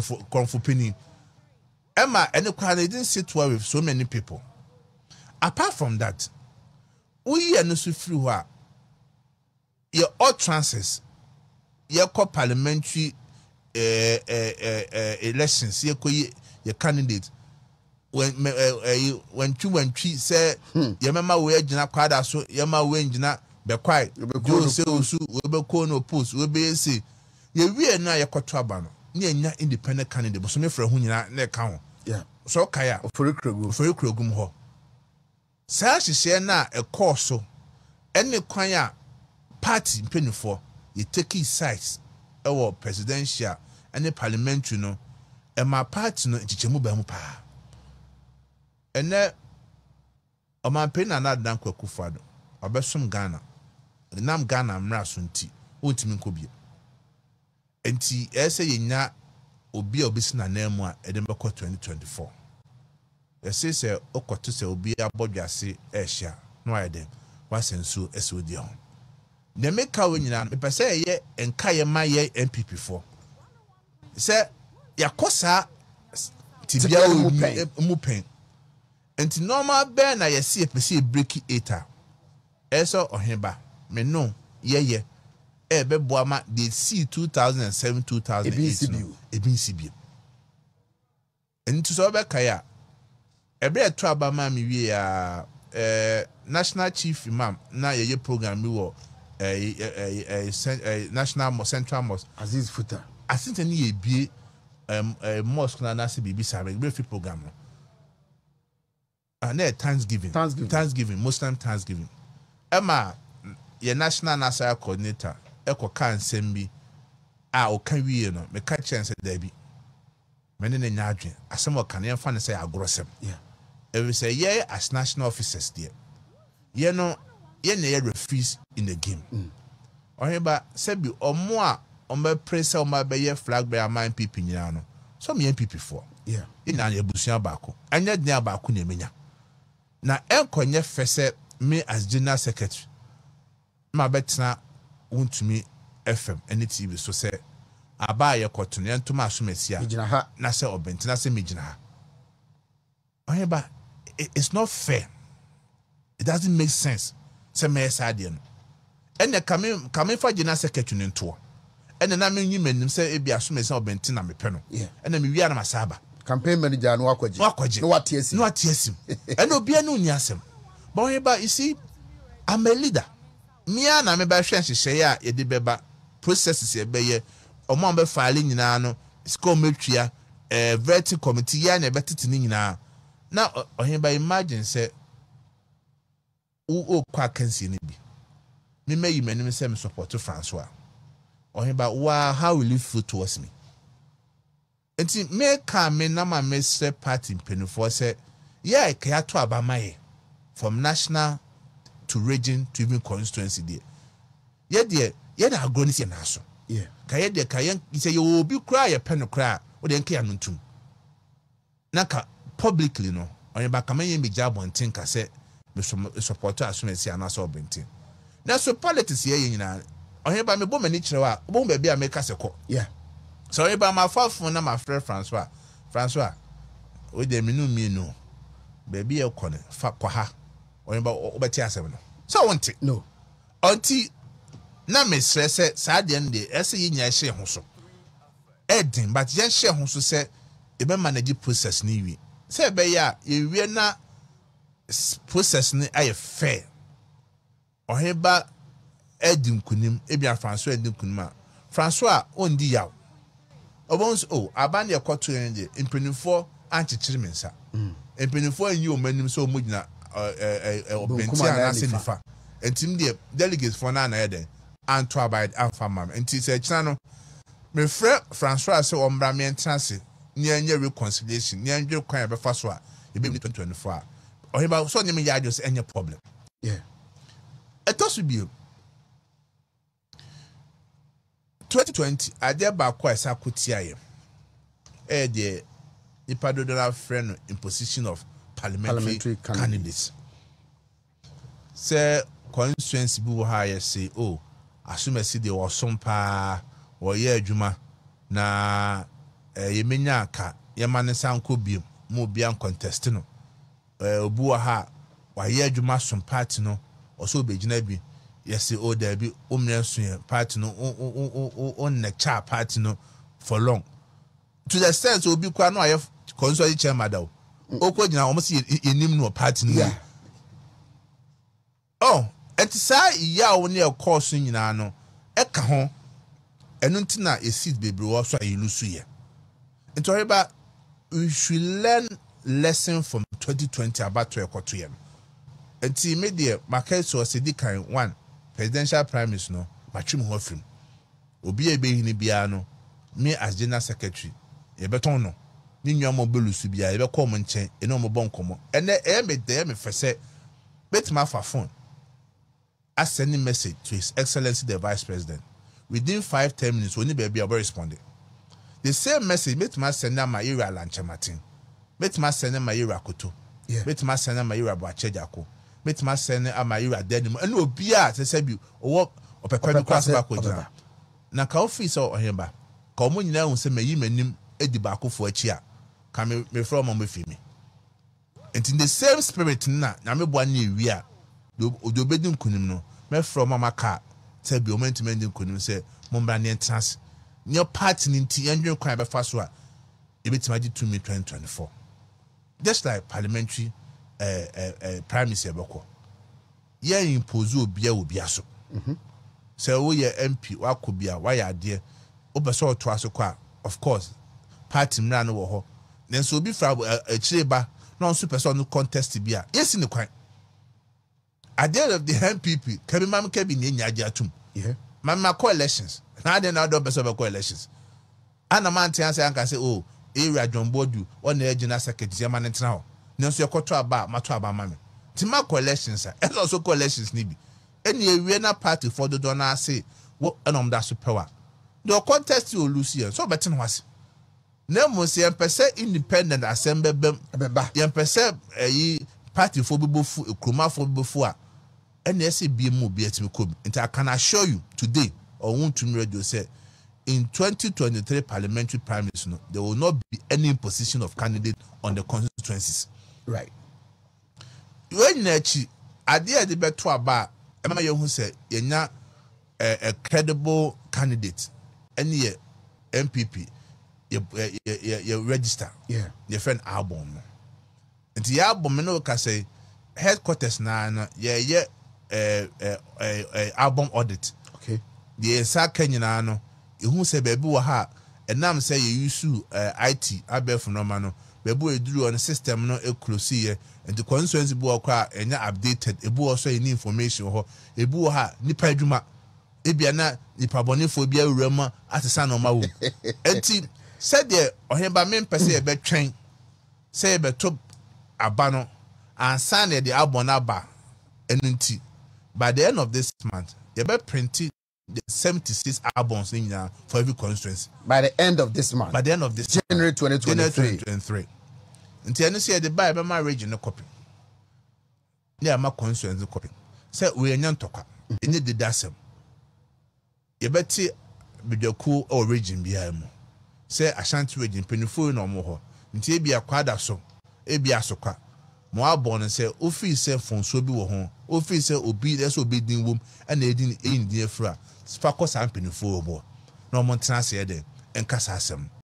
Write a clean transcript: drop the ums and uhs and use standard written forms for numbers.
Konfupini. Emma and the crowd didn't sit well with so many people. Apart from that, we are no sufriwa. Your utterances, your parliamentary elections, your candidate. When you say your mama we jina kwada so your mama we jina be kwai you say osu we be ko no post we be say ye we na ye kwoto aba no na nya independent candidate but so me fra hu nyina na ka ho yeah so kaya ofori krogu ho say hye na e course so any kwan a party mpenifo ye take sides e wo presidential any parliamentary no e ma party no chichemu ba mu pa. And then, a man paying another damn quick father, or best some Ghana. The name Ghana, Mrasunti, Ultimate Cobia. And T. S. A. Yena will be a business and name one at Edinburgh 2024. The sister Ocotus will be a body, I say, Asia, no idea, was in so as with your own. They make cowing in a say ye and Kaya my ye MP4. Sir, Yakosa Tibia Mupin. And normal Ben, I see a PC breaky eater. Eso or Himba, me no, yeah. Ebe Boama, they see 2007, 2008. A BCB. And to Sober Kaya, a bread trouble, mammy, we are a national chief imam. Now, your program, we were a national central mosque. Aziz Futa. I think any be a mosque, Nancy BBC, a brief program. And Thanksgiving, Muslim Thanksgiving. Emma, your national NASA coordinator, Echo can send me. I can we, you know, make a chance at Debbie. Many in Adrian, as some of Canadian fans say, I gross them. Yeah. Every say, yeah, as national officers, dear. You know, you never refuse in the game. Or remember, Sebi, or more on my press or my bayer flag by a mind people, you know. Some MPP for. Yeah. In an Ebusia Baco. And yet near Bacunia Mina. Na enkonye fese me as general secretary ma betna untumi fm any tv so say aba ye kotun ye ntoma asomesia na say obenti na say megina ha oyeba it's not fair, it doesn't make sense say me sade no ene kame fa general secretary nto ene na menyi menim say ebi asomesia obenti na mepe no ene me wiya na masaba campaign manager no akwaje no watiesim and obi anu ni asem but here you see I'm a leader me na me ba hwe nhye ya ye de beba processes ye be ye o mo be file nyina no score matria vetting committee ya na betete nyina na oheba imagine say o kwa kansi ni bi me mayi manim say me support Francois oheba wa how will you feel towards me. Enti me ka me na ma mesre party penifo se yeah e ka to abamaye from national to region to even constituency there yeah agro ni se na so yeah ka ye de ka ye se ye obi kra ye peno kra o de nka ya ntum na ka publicly no on ba ka me ye job on tin ka se me support assumption anaso obentin na so politics ye nyina on ba me bo mani kirewa bo be bia me ka se ko yeah. So if I'm a phone, my friend Francois, with the menu, baby, I'll call it Fakwaha or about over Tiaseven. So I want it. No, auntie, na me stress, Sadian, the essay in your share also. Edding, but young share also said, if I manage the process, Navy, say, Baya, if we are not processing, I fair or here about Edding Kunim, Ebia Francois, Edding Kunma, Francois, on the out. Once, oh, I ban your court to end in 24 anti chimneys, and 24 you men so much now, and Tim dear delegates for Nana Eden, and to abide Alpha Mam, and T. said, Channel, my friend Francois, so on Bramian Transit, near your reconciliation, near your crime, but first one, you be 24. Or about so many yards and your problem. Yeah, I thought with you. 2020, I dare back quite Sakutia. Eh, dear, the Padua friend in position of parliamentary candidates. Sir, constituency boo higher say, oh, assume I see there was some pa or yeah, Juma. Na Yemenya aka yemane sanko biom mo bia contest no obu wa ha wa ye adwuma som party no oso obegina bi yesi o da bi o mrensun party no o necha party no for long to the sense obi kwa no aye console chairman da o ko gina omo si enim no party no oh etisa ya wo ne course nyina no e ka ho enu ntina e seat bebre wo so ayi lusu ye. Intoriba, we should learn lesson from 2020 about to ekotuye. Enti media market so se di kan one presidential prime minister no matwim ho afim. Obi ebe hini bia no me as general secretary e beton no ni nwa mo belusu bia e be call mo nchen e no mo bon komo. Ene e me dey me fese bet ma fa phone. I send a message to His Excellency the Vice President. Within 5-10 minutes only baby I responded. The same message, met my sender my ira lancha Martin, met my sender my ira koto, met my sender my ira boache jako, met my sender my ira denimo. And no beer, they say you walk or prepare the class back with them. Now, office or himba, come on now and say, may you name Eddie Baco for a chair. Come me from on with me. And in the same spirit, now, me one new year, do bedroom kunimno, me from my car, tell you meant to mend kunim, say, Mombanian trans. Your party in the end, you cry by first one. It makes my 2024. Just like parliamentary prime minister Boko. Yeah, impose ubia ubiaso. So we your MP, what could be a wire idea? Obersaw to us a of course. Party ran over her. Then so be for a chamber, non supersonic contest to be a yes in the crime. I dare of the MPP, Kabimam Kabin in Yajatum. Yeah. Mamma coalitions. Now then, I don't pursue coalitions. And a man tells I can say, "Oh, area John Bodu on the general secretary man now. No so your about my trouble, mammy. Tima coalitions, and also coalitions nibi. Any arena party for the donor say what an that power. The contest you Lucian so better was. No more say independent assembly party for before Kuma for before. And yes, it be more be at me could. And I can assure you today. Or won't to radio say in 2023 parliamentary prime minister no, there will not be any imposition of candidate on the constituencies. Right. When Nachi idea the bet to a bar, Emma Young said, you're not a credible candidate. Any MPP, your register, yeah, your friend album. And the album no can say headquarters na yeah album audit. The exact Kenyan no, who say Bebu ha, and now say you sue IT, I bear for Romano, Bebu drew on a system no eclosier, and the consequence buaka and not updated, a boo also any information or a boo ha, nipajuma, Ebiana, Nipabonophobia Roma at the son of my womb. And said there, or him by men per se a bed train, say a bed top abano, and sign the Abonaba, and tea. By the end of this month, you better print it. The 76 albums in now for every constituency by the end of this month. By the end of this January 2023. Until you see the Bible, my regional copy. Yeah, my constituency copy. Say we are not talking. You need the dasem. You better be the cool origin behind me. Say Ashanti region, Penifo no more. Until be a quadra so, it be a soca. More born and say, Officer Fonsobi were home. Officer Obi, that's obedient womb, and they didn't aim dear fra. Sparkles and penny for a boy. No Montana said, and Cassasam.